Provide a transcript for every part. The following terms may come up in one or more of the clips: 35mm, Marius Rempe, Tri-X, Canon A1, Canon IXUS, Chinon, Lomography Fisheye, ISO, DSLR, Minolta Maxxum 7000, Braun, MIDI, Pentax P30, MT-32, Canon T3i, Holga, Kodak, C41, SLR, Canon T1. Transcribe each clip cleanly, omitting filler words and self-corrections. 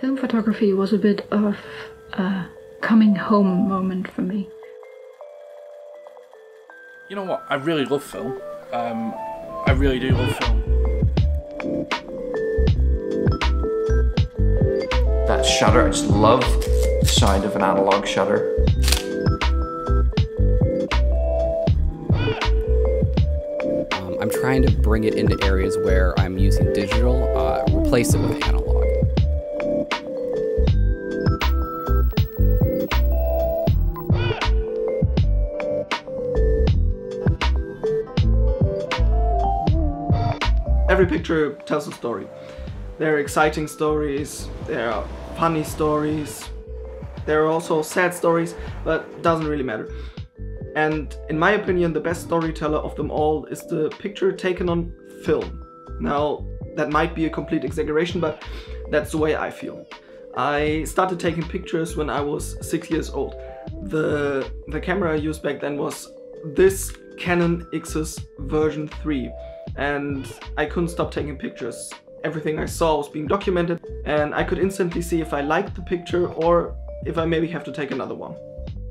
Film photography was a bit of a coming home moment for me. You know what? I really love film. I really do love film. That shutter, I just love the sound of an analog shutter. I'm trying to bring it into areas where I'm using digital, replace it with analog. Every picture tells a story. There are exciting stories, there are funny stories, there are also sad stories, but it doesn't really matter. And in my opinion, the best storyteller of them all is the picture taken on film. Now, that might be a complete exaggeration, but that's the way I feel. I started taking pictures when I was 6 years old. The camera I used back then was this Canon IXUS version 3. And I couldn't stop taking pictures. Everything I saw was being documented, and I could instantly see if I liked the picture or if I maybe have to take another one.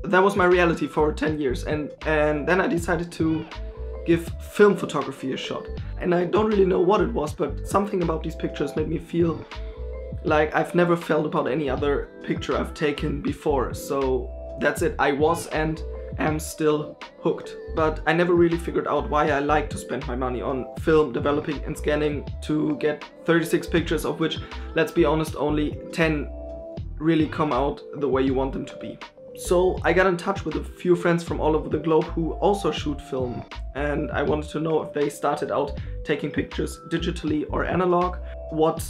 That was my reality for 10 years, and then I decided to give film photography a shot. And I don't really know what it was, but something about these pictures made me feel like I've never felt about any other picture I've taken before. So that's it, I was and am still hooked. But I never really figured out why I like to spend my money on film developing and scanning to get 36 pictures, of which, let's be honest, only 10 really come out the way you want them to be. So I got in touch with a few friends from all over the globe who also shoot film, and I wanted to know if they started out taking pictures digitally or analog, what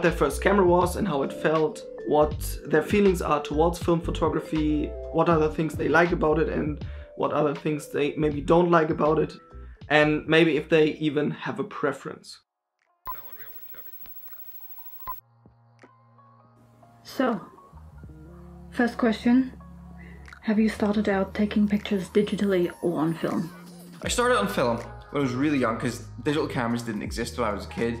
their first camera was and how it felt, what their feelings are towards film photography, what are the things they like about it and what other things they maybe don't like about it, and maybe if they even have a preference. So, first question, have you started out taking pictures digitally or on film? I started on film when I was really young because digital cameras didn't exist when I was a kid,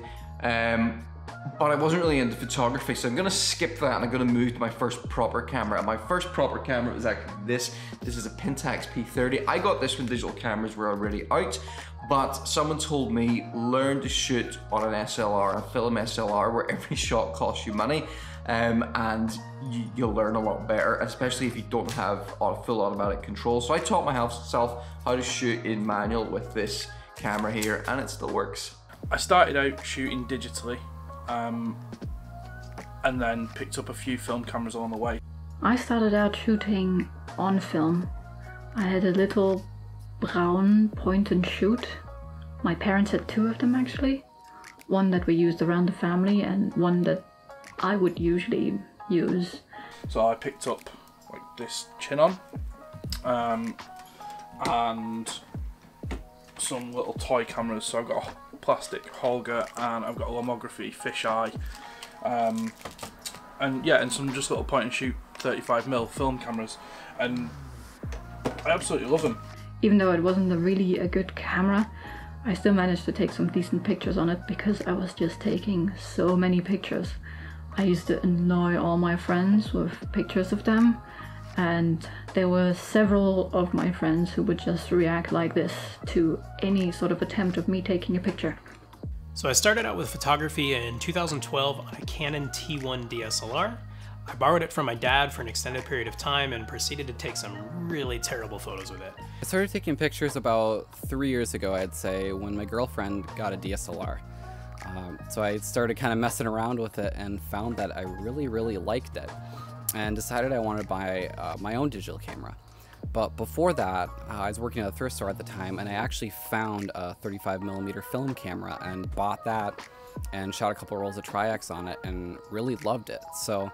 but I wasn't really into photography, so I'm gonna skip that and I'm gonna move to my first proper camera. And my first proper camera was actually this. This is a Pentax P30. I got this when digital cameras were already out, but someone told me learn to shoot on an SLR, a film SLR, where every shot costs you money, and you'll learn a lot better, especially if you don't have full automatic control. So I taught myself how to shoot in manual with this camera here, and it still works. I started out shooting digitally, and then picked up a few film cameras along the way. I started out shooting on film. I had a little Braun point and shoot. My parents had two of them actually. One that we used around the family and one that I would usually use. So I picked up like this Chinon and some little toy cameras. So I've got a plastic Holga and I've got a Lomography Fisheye, and yeah, and some just little point and shoot 35mm film cameras, and I absolutely love them. Even though it wasn't really a good camera, I still managed to take some decent pictures on it because I was just taking so many pictures. I used to annoy all my friends with pictures of them, and there were several of my friends who would just react like this to any sort of attempt of me taking a picture. So I started out with photography in 2012 on a Canon T1 DSLR. I borrowed it from my dad for an extended period of time and proceeded to take some really terrible photos with it. I started taking pictures about 3 years ago, I'd say, when my girlfriend got a DSLR. So I started kind of messing around with it and found that I really liked it, and decided I wanted to buy my own digital camera. But before that, I was working at a thrift store at the time, and I actually found a 35mm film camera and bought that and shot a couple rolls of Tri-X on it and really loved it. So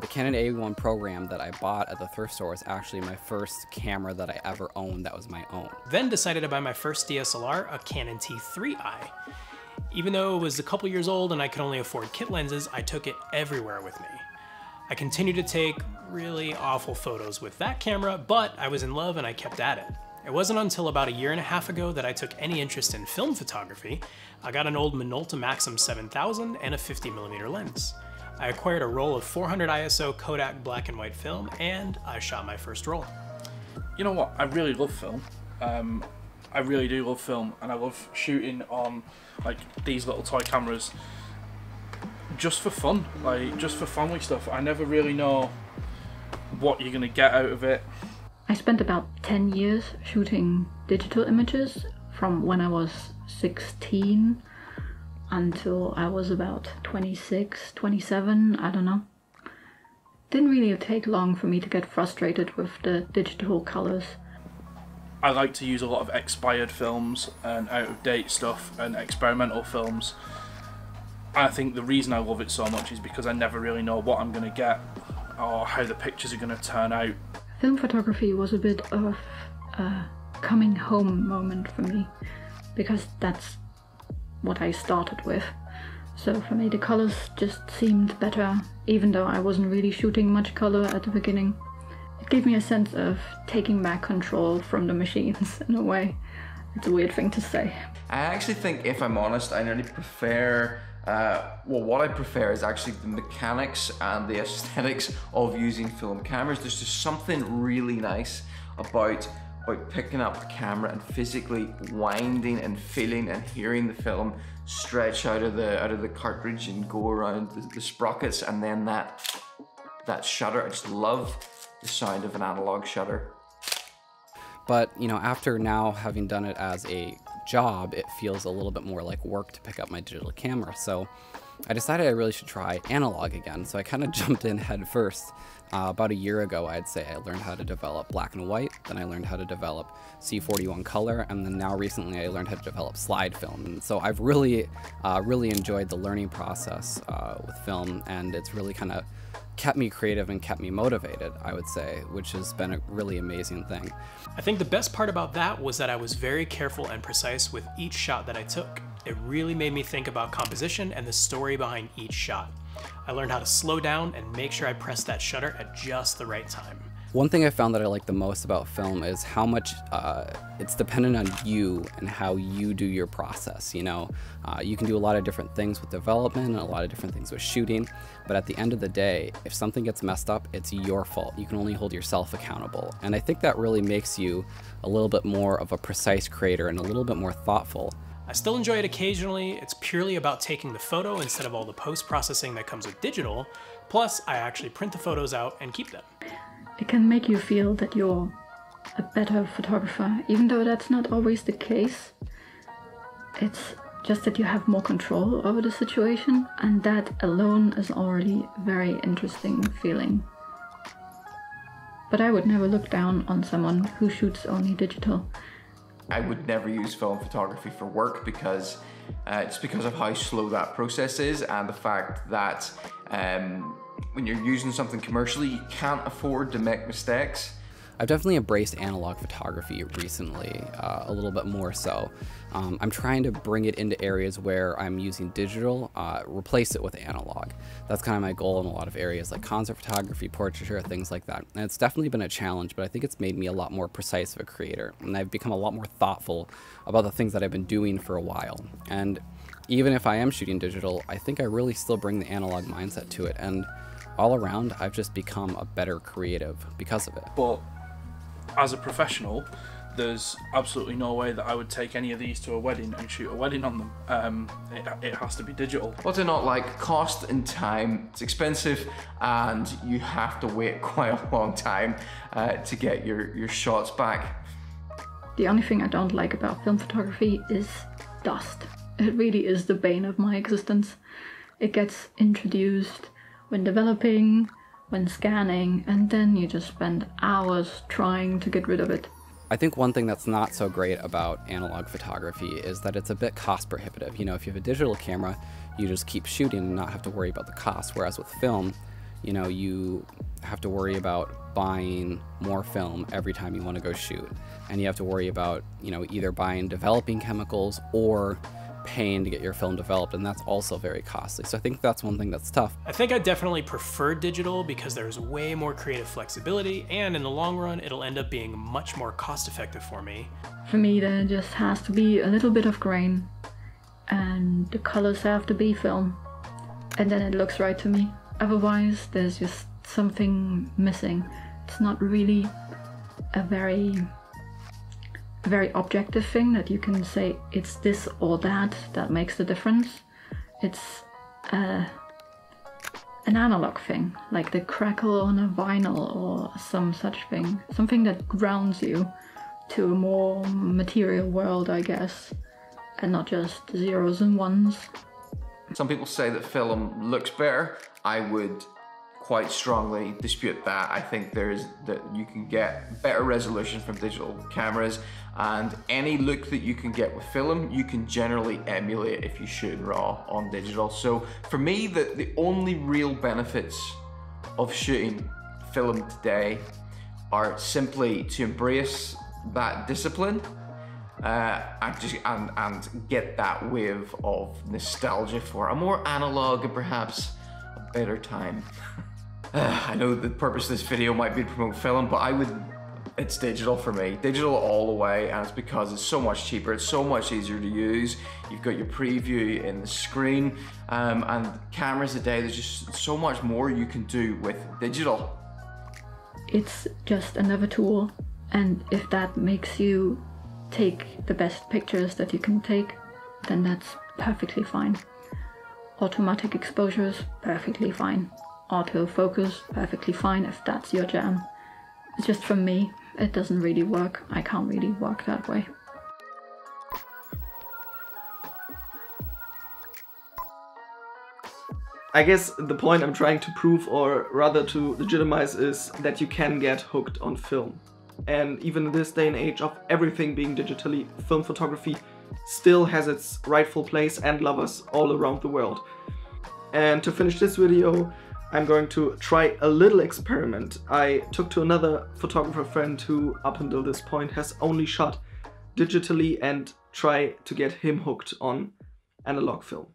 the Canon A1 program that I bought at the thrift store was actually my first camera that I ever owned that was my own. Then decided to buy my first DSLR, a Canon T3i. Even though it was a couple years old and I could only afford kit lenses, I took it everywhere with me. I continued to take really awful photos with that camera, but I was in love and I kept at it. It wasn't until about 1.5 years ago that I took any interest in film photography. I got an old Minolta Maxxum 7000 and a 50mm lens. I acquired a roll of 400 ISO Kodak black and white film, and I shot my first roll. You know what? I really love film. I really do love film, and I love shooting on like these little toy cameras just for fun, like just for family stuff. I never really know what you're gonna get out of it. I spent about 10 years shooting digital images from when I was 16 until I was about 26, 27, I don't know. Didn't really take long for me to get frustrated with the digital colors. I like to use a lot of expired films and out-of-date stuff and experimental films. I think the reason I love it so much is because I never really know what I'm going to get or how the pictures are going to turn out. Film photography was a bit of a coming home moment for me, because that's what I started with. So for me the colours just seemed better, even though I wasn't really shooting much colour at the beginning. It gave me a sense of taking back control from the machines, in a way. It's a weird thing to say. I actually think, if I'm honest, I nearly prefer what I prefer is actually the mechanics and the aesthetics of using film cameras. There's just something really nice about picking up the camera and physically winding and feeling and hearing the film stretch out of the cartridge and go around the sprockets, and then that shutter. I just love the sound of an analog shutter. But you know, after now having done it as a job, it feels a little bit more like work to pick up my digital camera. So I decided I really should try analog again. So I kind of jumped in head first. About a year ago, I'd say, I learned how to develop black and white, then I learned how to develop C41 color, and then now recently I learned how to develop slide film. And so I've really, really enjoyed the learning process with film, and it's really kind of kept me creative and kept me motivated, I would say, which has been a really amazing thing. I think the best part about that was that I was very careful and precise with each shot that I took. It really made me think about composition and the story behind each shot. I learned how to slow down and make sure I pressed that shutter at just the right time. One thing I found that I like the most about film is how much it's dependent on you and how you do your process. You know, you can do a lot of different things with development and a lot of different things with shooting, but at the end of the day, if something gets messed up, it's your fault. You can only hold yourself accountable. And I think that really makes you a little bit more of a precise creator and a little bit more thoughtful. I still enjoy it occasionally. It's purely about taking the photo instead of all the post-processing that comes with digital. Plus, I actually print the photos out and keep them. It can make you feel that you're a better photographer, even though that's not always the case. It's just that you have more control over the situation, and that alone is already a very interesting feeling. But I would never look down on someone who shoots only digital. I would never use film photography for work because it's because of how slow that process is, and the fact that when you're using something commercially, you can't afford to make mistakes. I've definitely embraced analog photography recently, a little bit more so. I'm trying to bring it into areas where I'm using digital, replace it with analog. That's kind of my goal in a lot of areas, like concert photography, portraiture, things like that. And it's definitely been a challenge, but I think it's made me a lot more precise of a creator. And I've become a lot more thoughtful about the things that I've been doing for a while. And even if I am shooting digital, I think I really still bring the analog mindset to it. And all around, I've just become a better creative because of it. But as a professional, there's absolutely no way that I would take any of these to a wedding and shoot a wedding on them. It has to be digital. What's it not like? Cost and time. It's expensive, and you have to wait quite a long time to get your shots back. The only thing I don't like about film photography is dust. It really is the bane of my existence. It gets introduced when developing, when scanning, and then you just spend hours trying to get rid of it. I think one thing that's not so great about analog photography is that it's a bit cost prohibitive. You know, if you have a digital camera, you just keep shooting and not have to worry about the cost. Whereas with film, you know, you have to worry about buying more film every time you want to go shoot. And you have to worry about, you know, either buying developing chemicals or paying to get your film developed, and that's also very costly. So I think that's one thing that's tough. I think I definitely prefer digital because there's way more creative flexibility, and in the long run, it'll end up being much more cost effective for me. For me, there just has to be a little bit of grain, and the colors have to be film, and then it looks right to me. Otherwise there's just something missing. It's not really a very objective thing that you can say it's this or that makes the difference. It's an analog thing, like the crackle on a vinyl or some such thing. Something that grounds you to a more material world, I guess, and not just zeros and ones. Some people say that film looks better. I would quite strongly dispute that. I think that you can get better resolution from digital cameras, and any look that you can get with film, you can generally emulate if you shoot raw on digital. So for me, the only real benefits of shooting film today are simply to embrace that discipline and get that wave of nostalgia for a more analog and perhaps a better time. I know the purpose of this video might be to promote film, but it's digital for me. Digital all the way, and it's because it's so much cheaper, it's so much easier to use. You've got your preview in the screen, and cameras today, there's just so much more you can do with digital. It's just another tool, and if that makes you take the best pictures that you can take, then that's perfectly fine. Automatic exposures, perfectly fine. Autofocus, perfectly fine if that's your jam. It's just for me, it doesn't really work. I can't really work that way. I guess the point I'm trying to prove, or rather to legitimize, is that you can get hooked on film. And even in this day and age of everything being digitally, film photography still has its rightful place and lovers all around the world. And to finish this video, I'm going to try a little experiment I took to another photographer friend who up until this point has only shot digitally, and try to get him hooked on analog film.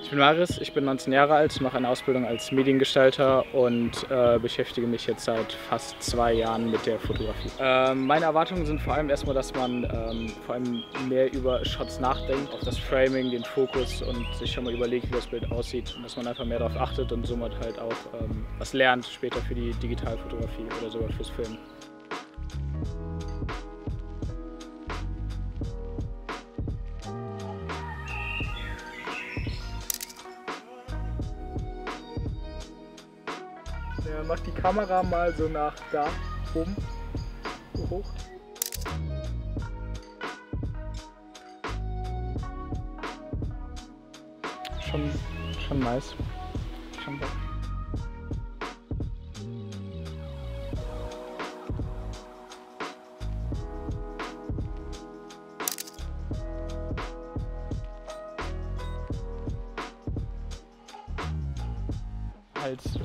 Ich bin Marius, ich bin 19 Jahre alt, mache eine Ausbildung als Mediengestalter und beschäftige mich jetzt seit fast 2 Jahren mit der Fotografie. Meine Erwartungen sind vor allem erstmal, dass man vor allem mehr über Shots nachdenkt, auf das Framing, den Fokus, und sich schon mal überlegt, wie das Bild aussieht, und dass man einfach mehr darauf achtet und somit halt auch was lernt später für die Digitalfotografie oder sogar fürs Filmen. Mach die Kamera mal so nach da oben hoch. Schon nice. Schon gut.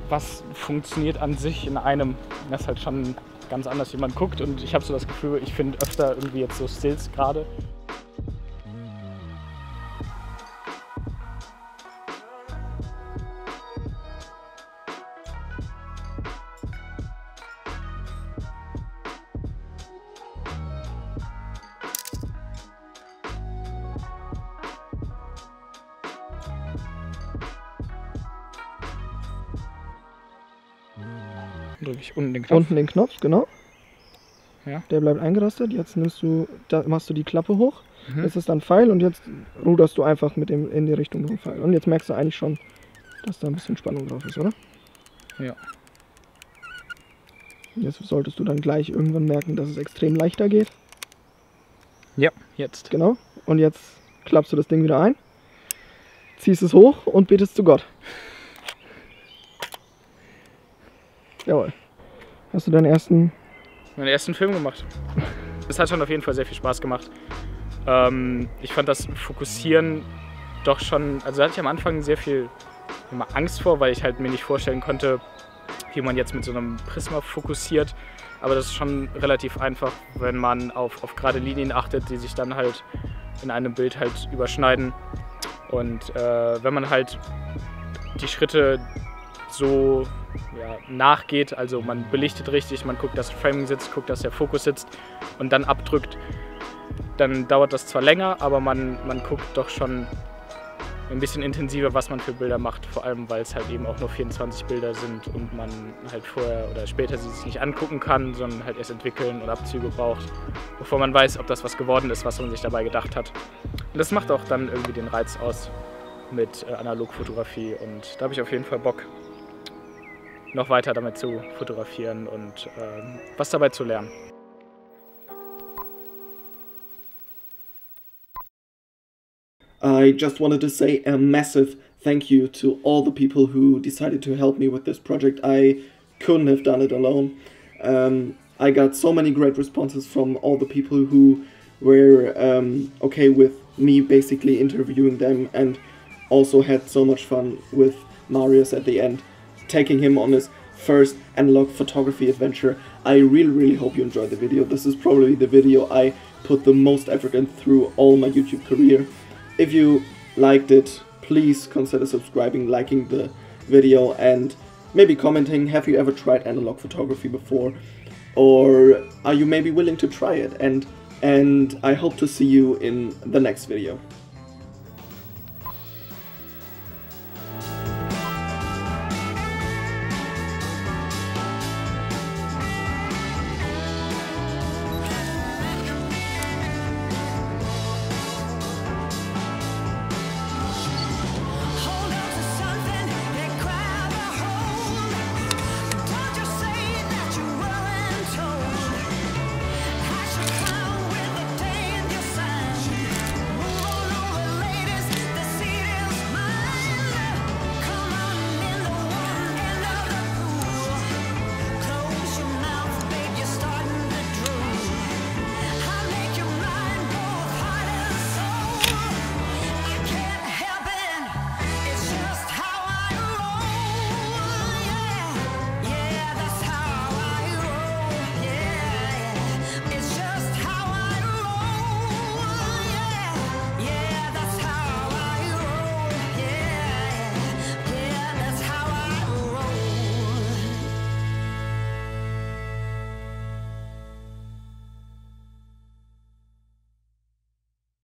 Was funktioniert an sich in einem, das ist halt schon ganz anders, wie man guckt, und ich habe so das Gefühl, ich finde öfter irgendwie jetzt so Stills gerade. Drücke ich unten den Knopf. Unten den Knopf, genau. Ja. Der bleibt eingerastet. Jetzt machst du die Klappe hoch. Mhm. Das ist dann Pfeil, und jetzt ruderst du einfach mit dem in die Richtung vom Pfeil. Und jetzt merkst du eigentlich schon, dass da ein bisschen Spannung drauf ist, oder? Ja. Jetzt solltest du dann gleich irgendwann merken, dass es extrem leichter geht. Ja, jetzt. Genau. Und jetzt klappst du das Ding wieder ein, ziehst es hoch und betest zu Gott. Jawohl. Hast du deinen ersten... Meinen ersten Film gemacht. Es hat schon auf jeden Fall sehr viel Spaß gemacht. Ich fand das Fokussieren doch schon... Also da hatte ich am Anfang sehr viel Angst vor, weil ich halt mir nicht vorstellen konnte, wie man jetzt mit so einem Prisma fokussiert. Aber das ist schon relativ einfach, wenn man auf gerade Linien achtet, die sich dann halt in einem Bild halt überschneiden. Und wenn man halt die Schritte so... Ja, nachgeht, also man belichtet richtig, man guckt, dass das Framing sitzt, guckt, dass der Fokus sitzt, und dann abdrückt, dann dauert das zwar länger, aber man guckt doch schon ein bisschen intensiver, was man für Bilder macht, vor allem weil es halt eben auch nur 24 Bilder sind und man halt vorher oder später sie sich nicht angucken kann, sondern halt erst entwickeln und Abzüge braucht, bevor man weiß, ob das was geworden ist, was man sich dabei gedacht hat. Und das macht auch dann irgendwie den Reiz aus mit Analogfotografie, und da habe ich auf jeden Fall Bock, noch weiter damit zu fotografieren und was dabei zu lernen. I just wanted to say a massive thank you to all the people who decided to help me with this project. I couldn't have done it alone. I got so many great responses from all the people who were okay with me basically interviewing them, and also had so much fun with Marius at the end, taking him on his first analog photography adventure. I really, really hope you enjoyed the video. This is probably the video I put the most effort in through all my YouTube career. If you liked it, please consider subscribing, liking the video, and maybe commenting, have you ever tried analog photography before? Or are you maybe willing to try it? And I hope to see you in the next video.